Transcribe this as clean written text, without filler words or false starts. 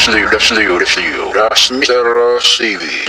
Mr. Stevie.